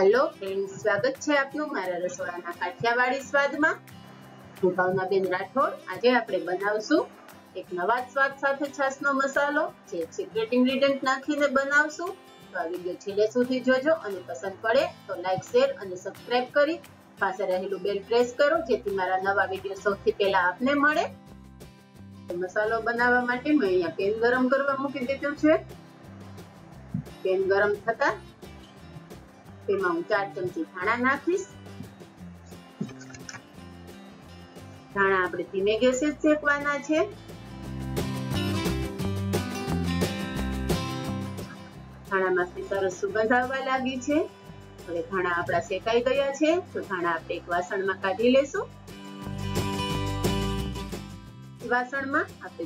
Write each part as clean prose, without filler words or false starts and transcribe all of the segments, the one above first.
Hello friends, स्वागत है आपनु मारा रसोडाना काठियावाड़ी स्वादमां। हूं भावनाबेन राठोड। આજે આપણે બનાવશું એક નવા સ્વાદ સાથે છાસનો મસાલો, જે સિક્રેટ ઇન્ગ્રેડિયન્ટ નાખીને બનાવશું। તો આ વિડિયો છેલ્લે સુધી જોજો અને પસંદ પડે તો લાઈક, શેર અને સબસ્ક્રાઇબ કરી પાસે રહેલું બેલ પ્રેસ કરો, જેથી મારા નવા વિડિયો સૌથી પહેલા આપને મળે। તો મસાલો બનાવવા માટે મેં અહીંયા પેન ગરમ કરવા મૂકી દીધું છે। પેન ગરમ થતા વાસણમાં આપણે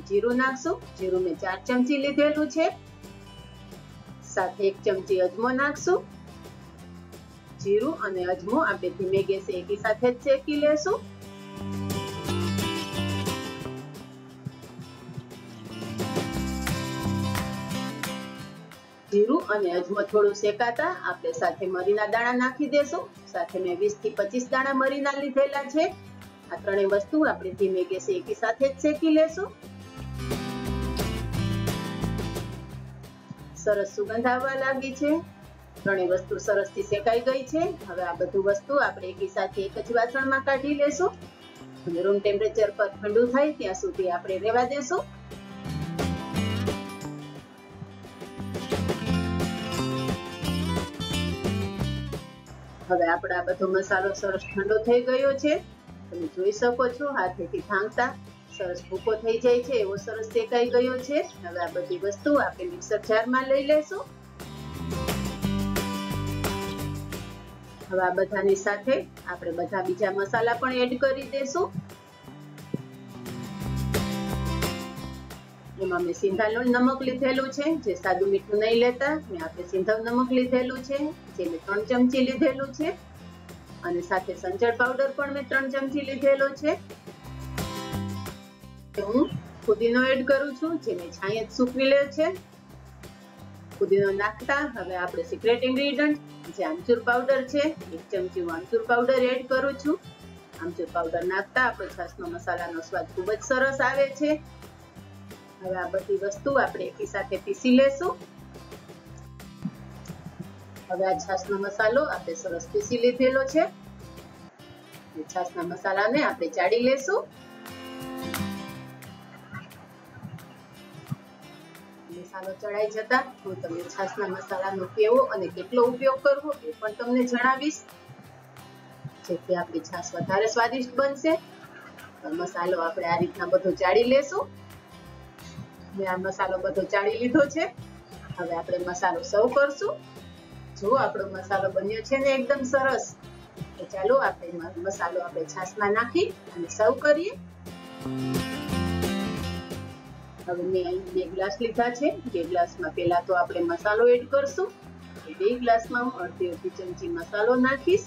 જીરું નાખશું। જીરું મેં 4 ચમચી લીધેલું છે, સાથે 1 ચમચી અજમો નાખશું। जीरु अने अजमो आपणे धीमे गैसे एकी साथे चेकी लेशुं। जीरु अने अजमो थोड़ुं शेकाता आपणे साथे मरीना दाणा नाखी देशुं। साथे में 20 थी 25 दाणा मरीना लीधेला छे। आ त्रणेय वस्तु आपणे धीमे गैसे एकी साथे चेकी लेशुं। सरस सुगंध आववा लागी छे। ત્રણેય વસ્તુ સરસથી શેકાઈ ગઈ છે। હવે આ બધું વસ્તુ આપણે એકસાથે એક જ વાસણમાં કાઢી લેશું અને રૂમ ટેમ્પરેચર પર ઠંડુ થાય ત્યાં સુધી આપણે રહેવા દેશું। હવે આપણો આ બધો મસાલો સરસ ઠંડો થઈ ગયો છે। તમે જોઈ શકો છો, હાથેથી ઢાંકતા સરસ ભૂકો થઈ જાય છે, એવો સરસ શેકાઈ ગયો છે। હવે આ બધી વસ્તુ આપણે મિક્સર જારમાં લઈ લેશું। હવે આ બધાની સાથે આપણે બધા બીજા મસાલા પણ એડ કરી દેશું। એમાં મેં સિંધાલો નમક લીધેલું છે, જે સાદું મીઠું નહીં લેતા। મેં આપણે સિંધાવ નમક લીધેલું છે, જે મેં 3 ચમચી લીધેલું છે, અને સાથે સંચળ પાવડર પણ મેં 3 ચમચી લીધેલો છે। હું ફુદીનો એડ કરું છું, જે મેં છાંયે સૂકવી લે છે। ફુદીનો નાખતા હવે આપણે સિક્રેટ ઇન્ગ્રેડિયન્ટ જે આમચૂર પાવડર છે, 1 ચમચી આમચૂર પાવડર એડ કરું છું। આમચૂર પાવડર નાખતા આપણો છાસનો મસાલાનો સ્વાદ ખૂબ જ સરસ આવે છે। હવે આ બધી વસ્તુ આપણે એકી સાથે પીસી લેશું। હવે આ છાસનો મસાલો આપણે સરસ પીસી લીધેલો છે। આ છાસના મસાલાને આપણે ચાળી લેશું। મસાલો ચડાઈ જતા હું તમને છાસના મસાલાનો કેવો અને કેટલો ઉપયોગ કરવો એ પણ તમને જણાવીશ, જેથી આપણી છાસ વધારે સ્વાદિષ્ટ બનશે। મસાલો આપણે આ રીતના બધો ચાળી લેશું। મેં આ મસાલો બધો ચાળી લીધો છે। હવે આપણે મસાલો સર્વ કરશું। જો આપણો મસાલો બન્યો છે ને એકદમ સરસ, તો ચાલો આપણે મસાલો આપણે છાસમાં નાખી અને સર્વ કરીએ। હવે મેં અહીં 2 ગ્લાસ લીધા છે। 2 ગ્લાસમાં પહેલા તો આપણે મસાલો એડ કરશું। 2 ગ્લાસમાં હું અડધી ચમચી મસાલો નાખીશ।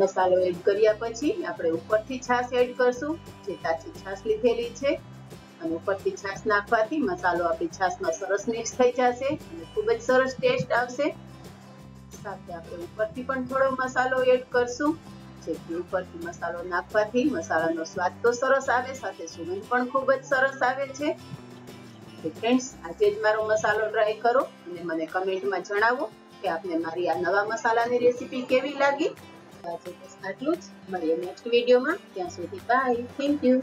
મસાલો એડ કર્યા પછી આપણે ઉપરથી છાશ એડ કરશું, જે તાજી છાશ લીધેલી છે, અને ઉપરથી છાશ નાખવાથી મસાલો આપણી છાશમાં સરસ મિક્સ થઈ જશે અને ખૂબ જ સરસ ટેસ્ટ આવશે। સાથે આપણે ઉપરથી પણ થોડો મસાલો એડ કરશું, જેથી ઉપરથી મસાલો નાખવાથી મસાલાનો સ્વાદ તો સરસ આવે, સાથે સુગંધ પણ ખૂબ જ સરસ આવે છે। તો ફ્રેન્ડ્સ, આજે જ મારો મસાલો ટ્રાય કરો અને મને કમેન્ટમાં જણાવો કે આપને મારી આ નવા મસાલાની રેસિપી કેવી લાગી। આજે બસ આટલું જ, મળીએ નેક્સ્ટ વિડિયોમાં। ત્યાં સુધી બાય, થેન્ક યુ।